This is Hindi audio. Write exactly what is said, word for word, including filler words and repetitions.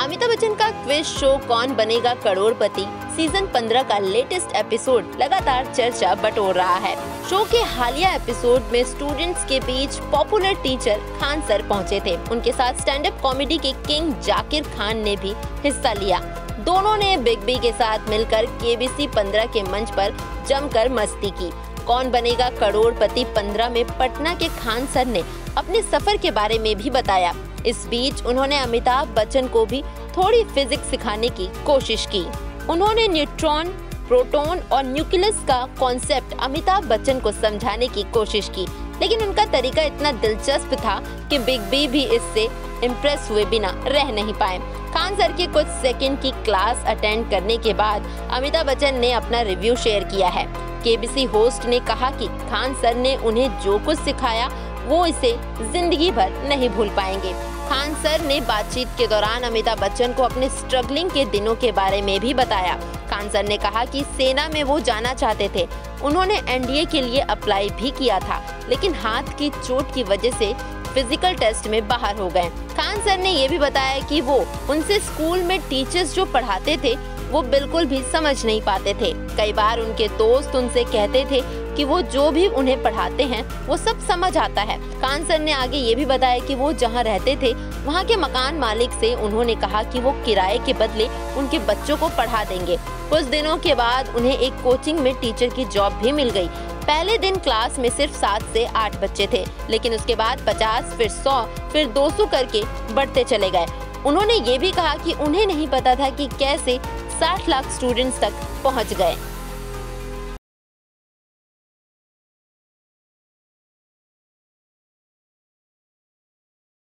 अमिताभ बच्चन का क्विज शो कौन बनेगा करोड़पति सीजन पंद्रह का लेटेस्ट एपिसोड लगातार चर्चा बटोर रहा है। शो के हालिया एपिसोड में स्टूडेंट्स के बीच पॉपुलर टीचर खान सर पहुंचे थे। उनके साथ स्टैंड अप कॉमेडी के किंग जाकिर खान ने भी हिस्सा लिया। दोनों ने बिग बी के साथ मिलकर के बी सी पंद्रह के मंच पर जमकर मस्ती की। कौन बनेगा करोड़पति पंद्रह में पटना के खान सर ने अपने सफर के बारे में भी बताया। इस बीच उन्होंने अमिताभ बच्चन को भी थोड़ी फिजिक्स सिखाने की कोशिश की। उन्होंने न्यूट्रॉन, प्रोटॉन और न्यूक्लियस का कॉन्सेप्ट अमिताभ बच्चन को समझाने की कोशिश की, लेकिन उनका तरीका इतना दिलचस्प था कि बिग बी भी इससे इम्प्रेस हुए बिना रह नहीं पाए। खान सर के कुछ सेकंड की क्लास अटेंड करने के बाद अमिताभ बच्चन ने अपना रिव्यू शेयर किया है। केबीसी होस्ट ने कहा कि खान सर ने उन्हें जो कुछ सिखाया वो इसे जिंदगी भर नहीं भूल पाएंगे। खान सर ने बातचीत के दौरान अमिताभ बच्चन को अपने स्ट्रगलिंग के दिनों के बारे में भी बताया। खान सर ने कहा कि सेना में वो जाना चाहते थे। उन्होंने एन डी ए के लिए अप्लाई भी किया था, लेकिन हाथ की चोट की वजह से फिजिकल टेस्ट में बाहर हो गए। खान सर ने ये भी बताया कि वो उनसे स्कूल में टीचर्स जो पढ़ाते थे वो बिल्कुल भी समझ नहीं पाते थे। कई बार उनके दोस्त उनसे कहते थे कि वो जो भी उन्हें पढ़ाते हैं वो सब समझ आता है। खान सर ने आगे ये भी बताया कि वो जहाँ रहते थे वहाँ के मकान मालिक से उन्होंने कहा कि वो किराए के बदले उनके बच्चों को पढ़ा देंगे। कुछ दिनों के बाद उन्हें एक कोचिंग में टीचर की जॉब भी मिल गई। पहले दिन क्लास में सिर्फ सात से आठ बच्चे थे, लेकिन उसके बाद पचास, फिर सौ, फिर दो सौ करके बढ़ते चले गए। उन्होंने ये भी कहा कि उन्हें नहीं पता था कि कैसे साठ लाख स्टूडेंट्स तक पहुंच गए।